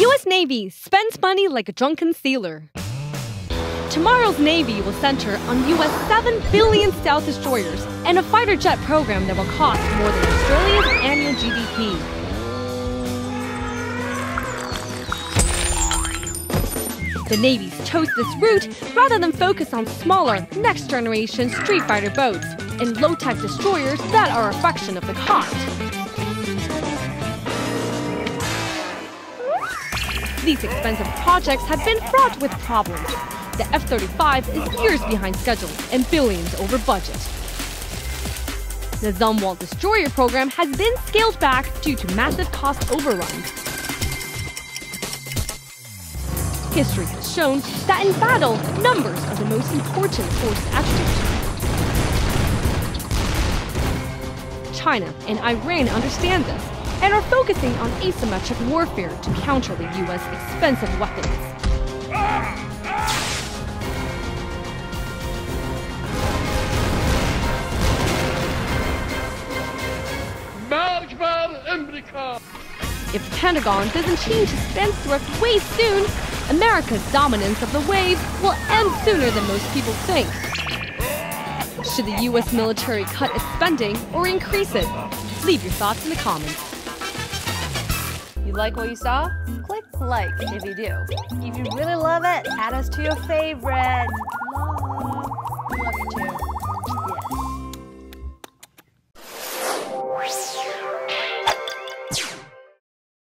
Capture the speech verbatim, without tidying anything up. U S Navy spends money like a drunken sailor. Tomorrow's Navy will center on U S seven billion stealth destroyers and a fighter jet program that will cost more than Australia's annual G D P. The Navy's chose this route rather than focus on smaller, next-generation Streetfighter boats and low-tech destroyers that are a fraction of the cost. These expensive projects have been fraught with problems. The F thirty-five is years behind schedule and billions over budget. The Zumwalt destroyer program has been scaled back due to massive cost overruns. History has shown that in battle, numbers are the most important force attribute. China and Iran understand this and are focusing on asymmetric warfare to counter the U S expensive weapons. If the Pentagon doesn't change its spendthrift way soon, America's dominance of the wave will end sooner than most people think. Should the U S military cut its spending or increase it? Leave your thoughts in the comments. You like what you saw? Click like if you do. If you really love it, add us to your favorites.